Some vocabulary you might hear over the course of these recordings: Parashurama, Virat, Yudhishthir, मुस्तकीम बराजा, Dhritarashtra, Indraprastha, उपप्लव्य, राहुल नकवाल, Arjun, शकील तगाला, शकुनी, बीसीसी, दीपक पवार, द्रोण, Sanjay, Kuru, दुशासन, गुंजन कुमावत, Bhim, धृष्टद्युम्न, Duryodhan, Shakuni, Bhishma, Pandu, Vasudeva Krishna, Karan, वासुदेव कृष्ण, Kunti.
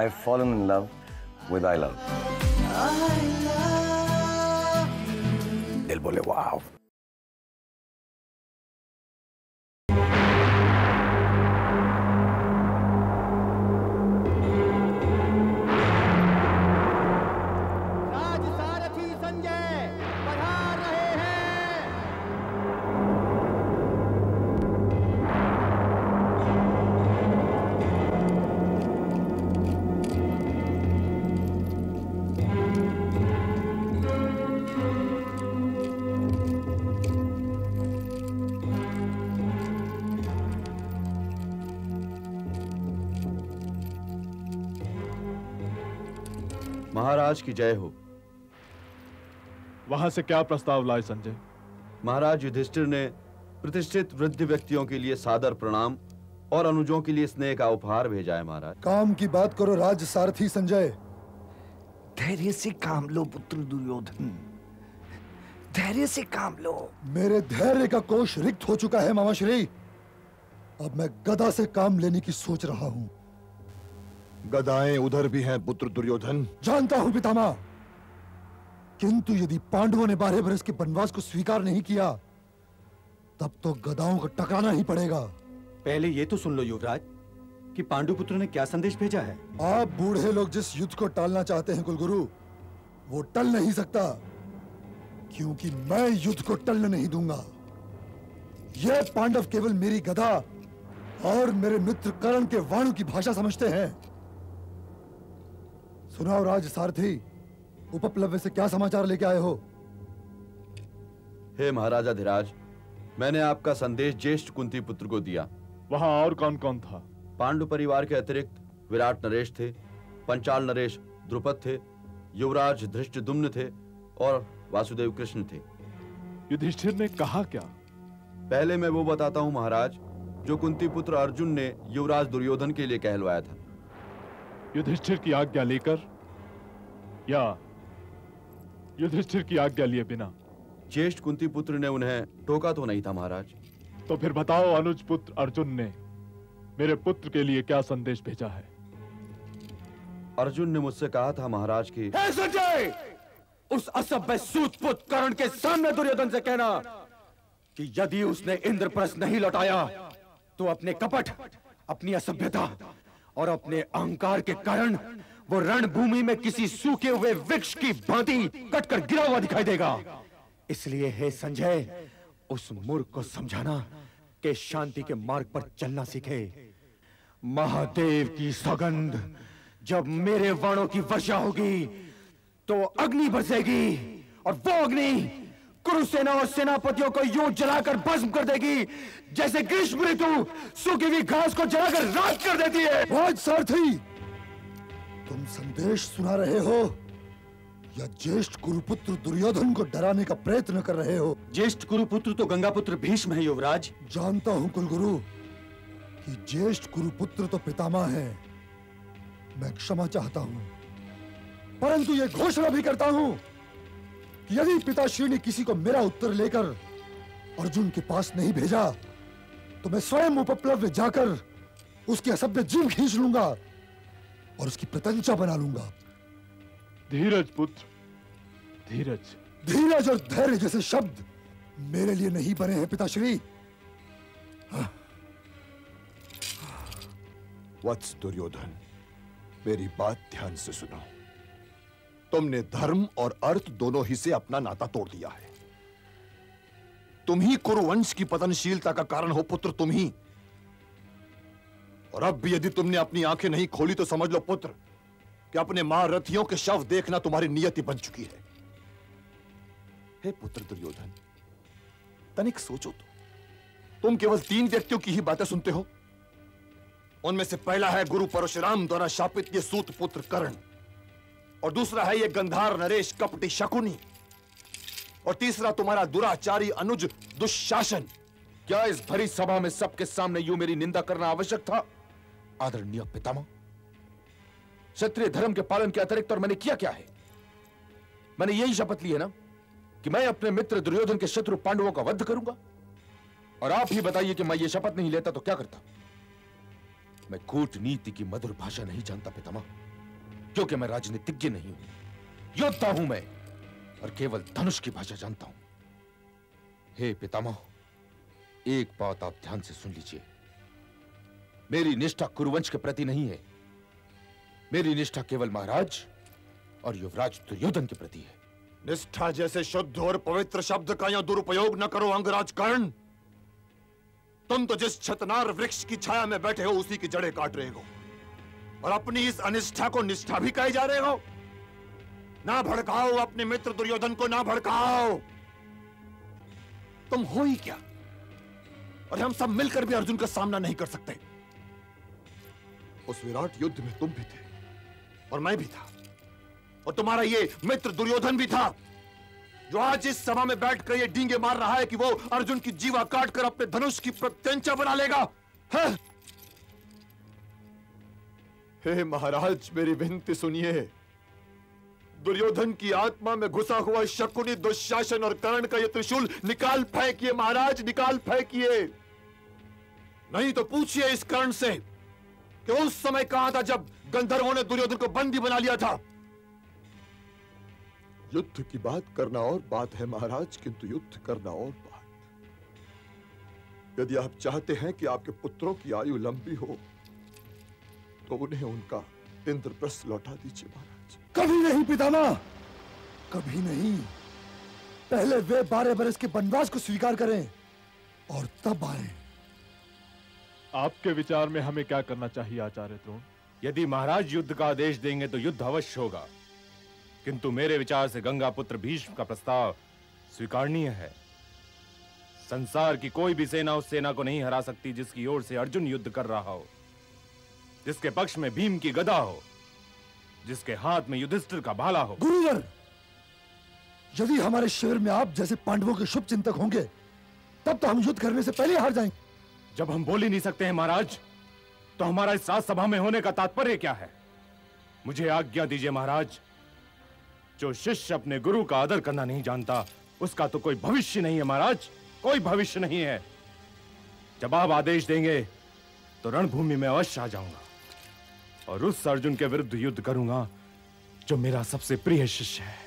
I've fallen in love with I Love. I love you. Él volvió, wow. महाराज की जय हो। वहां से क्या प्रस्ताव लाए संजय? महाराज युधिष्ठिर ने प्रतिष्ठित वृद्ध व्यक्तियों के लिए सादर प्रणाम और अनुजों के लिए स्नेह का उपहार भेजा है। महाराज काम की बात करो राज सारथी संजय। धैर्य से काम लो पुत्र दुर्योधन, धैर्य से काम लो। मेरे धैर्य का कोष रिक्त हो चुका है मामाश्री। अब मैं गदा से काम लेने की सोच रहा हूँ। गदाएं उधर भी हैं पुत्र दुर्योधन। जानता हूं पितामह, किंतु यदि पांडवों ने 12 बरस के वनवास को स्वीकार नहीं किया तब तो गदाओं को टकराना ही पड़ेगा। पहले ये तो सुन लो युवराज कि पांडुपुत्र ने क्या संदेश भेजा है। आप बूढ़े लोग जिस युद्ध को टालना चाहते हैं कुलगुरु, वो टल नहीं सकता, क्योंकि मैं युद्ध को टलने नहीं दूंगा। यह पांडव केवल मेरी गदा और मेरे मित्र करण के वाणों की भाषा समझते हैं। सुनाओ राज सारथी, उपप्लव्य से क्या समाचार लेके आए हो? हे महाराजा धीराज, मैंने आपका संदेश ज्येष्ठ कुंती पुत्र को दिया। वहाँ और कौन कौन था? पांडु परिवार के अतिरिक्त विराट नरेश थे, पंचाल नरेश द्रुपद थे, युवराज धृष्टद्युम्न थे और वासुदेव कृष्ण थे। युधिष्ठिर ने कहा क्या? पहले मैं वो बताता हूँ महाराज जो कुंती पुत्र अर्जुन ने युवराज दुर्योधन के लिए कहलवाया था। युधिष्ठिर की आज्ञा लेकर या युधिष्ठिर की आज्ञा लिए बिना ज्येष्ठ कुंती पुत्र ने उन्हें टोका तो नहीं था महाराज। तो फिर बताओ अनुज पुत्र अर्जुन ने मेरे पुत्र के लिए क्या संदेश भेजा है? अर्जुन ने मुझसे कहा था महाराज की हे संजय, उस असभ्य सूतपुत्र कर्ण के सामने दुर्योधन से कहना कि यदि उसने इंद्रप्रस्थ नहीं लौटाया तो अपने कपट, अपनी असभ्यता और अपने अहंकार के कारण वो रणभूमि में किसी सूखे हुए वृक्ष की भांति कटकर गिरा हुआ दिखाई देगा। इसलिए हे संजय, उस मूर्ख को समझाना कि शांति के मार्ग पर चलना सीखे। महादेव की सगंध जब मेरे वाणों की वर्षा होगी तो अग्नि बरसेगी और वो अग्नि कुरुसेना और सेनापतियों को यूं जलाकर भस्म कर देगी जैसे ग्रीष्म ऋतु सूखी हुई घास को जलाकर राख कर देती है। राज सारथी, तुम संदेश सुना रहे हो या ज्येष्ठ कुरुपुत्र दुर्योधन को डराने का प्रयत्न कर रहे हो? ज्येष्ठ कुरुपुत्र तो गंगापुत्र भीष्म है युवराज। जानता हूं कुलगुरु कि ज्येष्ठ कुरुपुत्र तो पितामह है, मैं क्षमा चाहता हूँ, परंतु यह घोषणा भी करता हूँ यदि पिताश्री ने किसी को मेरा उत्तर लेकर अर्जुन के पास नहीं भेजा तो मैं स्वयं उपप्लव्य जाकर उसकी असभ्य जीभ खींच लूंगा और उसकी प्रतंचा बना लूंगा। धीरज पुत्र, धीरज। धीरज और धैर्य जैसे शब्द मेरे लिए नहीं बने हैं पिताश्री। वत्स दुर्योधन, मेरी बात ध्यान से सुनो। तुमने धर्म और अर्थ दोनों ही से अपना नाता तोड़ दिया है। तुम ही कुरुवंश की पतनशीलता का कारण हो पुत्र, तुम ही। और अब भी यदि तुमने अपनी आंखें नहीं खोली तो समझ लो पुत्र कि अपने महारथियों के शव देखना तुम्हारी नियति बन चुकी है। हे पुत्र दुर्योधन, तनिक सोचो तो। तुम केवल 3 व्यक्तियों की ही बातें सुनते हो। उनमें से पहला है गुरु परशुराम द्वारा शापित ये सूत पुत्र कर्ण, और दूसरा है ये गंधार नरेश कपटी शकुनी, और तीसरा तुम्हारा दुराचारी अनुज दुशासन। क्या इस भरी सभा में सबके सामने यूं मेरी निंदा करना आवश्यक था आदरणीय पितामह? क्षत्रिय धर्म के पालन के अतिरिक्त और मैंने किया क्या है? मैंने यही शपथ ली है ना कि मैं अपने मित्र दुर्योधन के शत्रु पांडवों का वध करूंगा, और आप ही बताइए कि मैं ये शपथ नहीं लेता तो क्या करता? मैं कूटनीति की मधुर भाषा नहीं जानता पितामह। क्योंकि मैं राजनीतिज्ञ नहीं हूं, योद्धा हूं मैं और केवल धनुष की भाषा जानता हूं। हे पितामह, एक बात आप ध्यान से सुन लीजिए। मेरी निष्ठा कुरुवंश के प्रति नहीं है, मेरी निष्ठा केवल महाराज और युवराज दुर्योधन के प्रति है। निष्ठा जैसे शुद्ध और पवित्र शब्द का यहां दुरुपयोग न करो अंगराज कर्ण। तुम तो जिस छतनार वृक्ष की छाया में बैठे हो उसी की जड़ें काट रहे हो और अपनी इस अनिष्ठा को निष्ठा भी कहे जा रहे हो। ना भड़काओ अपने मित्र दुर्योधन को, ना भड़काओ। तुम हो ही क्या और हम सब मिलकर भी अर्जुन का सामना नहीं कर सकते। उस विराट युद्ध में तुम भी थे और मैं भी था और तुम्हारा ये मित्र दुर्योधन भी था, जो आज इस सभा में बैठकर ये डींगे मार रहा है कि वो अर्जुन की जीवा काटकर अपने धनुष की प्रत्यंचा बना लेगा। हे महाराज, मेरी विनती सुनिए। दुर्योधन की आत्मा में घुसा हुआ शकुनी, दुशासन और कर्ण का ये त्रिशूल निकाल फेंकिए महाराज, निकाल फेंकिए। नहीं तो पूछिए इस कर्ण से कि उस समय कहां था जब गंधर्वों ने दुर्योधन को बंदी बना लिया था। युद्ध की बात करना और बात है महाराज, किंतु युद्ध करना और बात। यदि आप चाहते हैं कि आपके पुत्रों की आयु लंबी हो तो उन्हें उनका इंद्रप्रस्थ लौटा दीजिए महाराज। कभी नहीं पितामह, कभी नहीं। पहले वे 12 बरस के वनवास को स्वीकार करें और तब आए। आपके विचार में हमें क्या करना चाहिए आचार्य द्रोण? यदि महाराज युद्ध का आदेश देंगे तो युद्ध अवश्य होगा, किंतु मेरे विचार से गंगा पुत्र भीष्म का प्रस्ताव स्वीकारनीय है। संसार की कोई भी सेना उस सेना को नहीं हरा सकती जिसकी ओर से अर्जुन युद्ध कर रहा हो, जिसके पक्ष में भीम की गदा हो, जिसके हाथ में युधिष्ठिर का भाला हो। गुरुवर, यदि हमारे शिविर में आप जैसे पांडवों के शुभ चिंतक होंगे तब तो हम युद्ध करने से पहले हार जाएंगे। जब हम बोल ही नहीं सकते हैं महाराज, तो हमारा इस राज सभा में होने का तात्पर्य क्या है? मुझे आज्ञा दीजिए महाराज, जो शिष्य अपने गुरु का आदर करना नहीं जानता उसका तो कोई भविष्य नहीं है महाराज, कोई भविष्य नहीं है। जब आप आदेश देंगे तो रणभूमि में अवश्य आ जाऊंगा और उस अर्जुन के विरुद्ध युद्ध करूंगा जो मेरा सबसे प्रिय शिष्य है।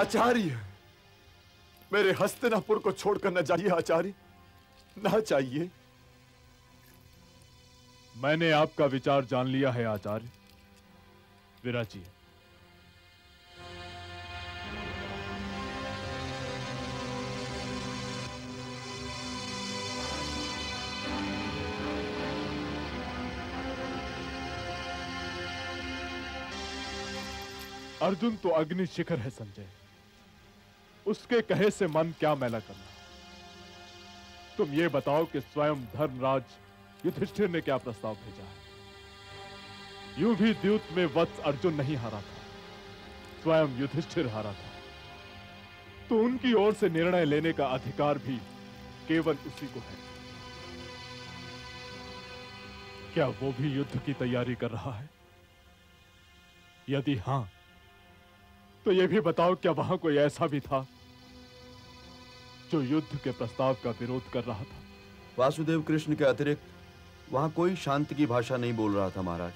आचार्य, मेरे हस्तिनापुर को छोड़कर न जाइए आचार्य, ना चाहिए। मैंने आपका विचार जान लिया है आचार्य। विराट जी, अर्जुन तो अग्नि शिखर है संजय, उसके कहे से मन क्या मैला करना। तुम ये बताओ कि स्वयं धर्मराज युधिष्ठिर ने क्या प्रस्ताव भेजा है? यूं भी द्यूत में वत्स अर्जुन नहीं हारा था, स्वयं युधिष्ठिर हारा था, तो उनकी ओर से निर्णय लेने का अधिकार भी केवल उसी को है। क्या वो भी युद्ध की तैयारी कर रहा है? यदि हां, तो यह भी बताओ क्या वहां कोई ऐसा भी था जो युद्ध के प्रस्ताव का विरोध कर रहा था? वासुदेव कृष्ण के अतिरिक्त वहां कोई शांति की भाषा नहीं बोल रहा था महाराज।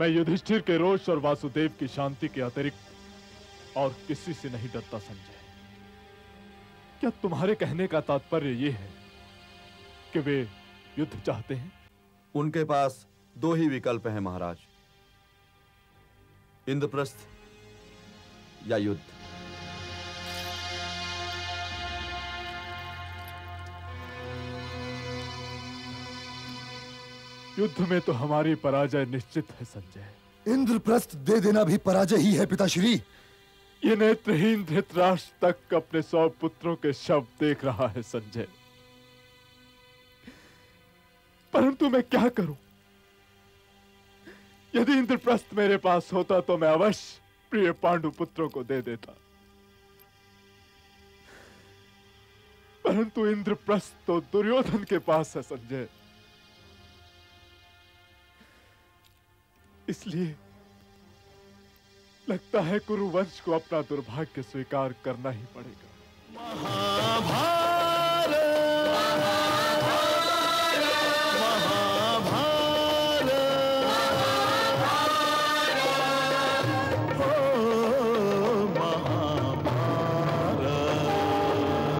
मैं युधिष्ठिर के रोष और वासुदेव की शांति के अतिरिक्त और किसी से नहीं डरता संजय। क्या तुम्हारे कहने का तात्पर्य यह है कि वे युद्ध चाहते हैं? उनके पास 2 ही विकल्प हैं महाराज, इंद्रप्रस्थ या युद्ध। युद्ध में तो हमारी पराजय निश्चित है संजय। इंद्रप्रस्थ दे देना भी पराजय ही है पिताश्री। ये नेत्रहीन धृतराष्ट्र तक अपने 100 पुत्रों के शव देख रहा है संजय, परंतु मैं क्या करूं? यदि इंद्रप्रस्थ मेरे पास होता तो मैं अवश्य प्रिय पांडु पुत्रों को दे देता, परंतु इंद्रप्रस्थ तो दुर्योधन के पास है संजय, इसलिए लगता है कुरुवंश को अपना दुर्भाग्य स्वीकार करना ही पड़ेगा।